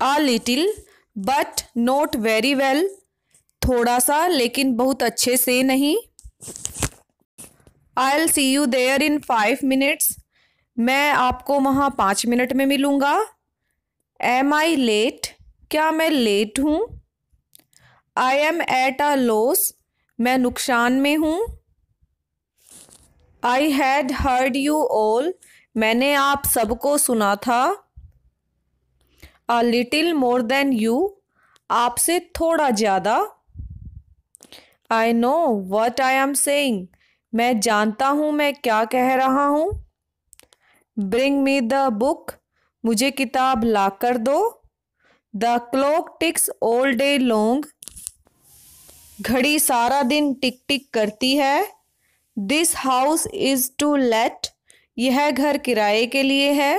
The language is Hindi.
a little but not very well, थोड़ा सा लेकिन बहुत अच्छे से नहीं। I'll see you there in 5 minutes, मैं आपको वहाँ 5 मिनट में मिलूँगा। Am I late, क्या मैं लेट हूँ? I am at a loss, मैं नुकसान में हूँ। I had heard you all, मैंने आप सबको सुना था। A little more than you, आपसे थोड़ा ज़्यादा। I know what I am saying, मैं जानता हूँ मैं क्या कह रहा हूँ। Bring me the book, मुझे किताब ला कर दो। The clock ticks all day long, घड़ी सारा दिन टिक टिक करती है। This house is to let, यह घर किराए के लिए है।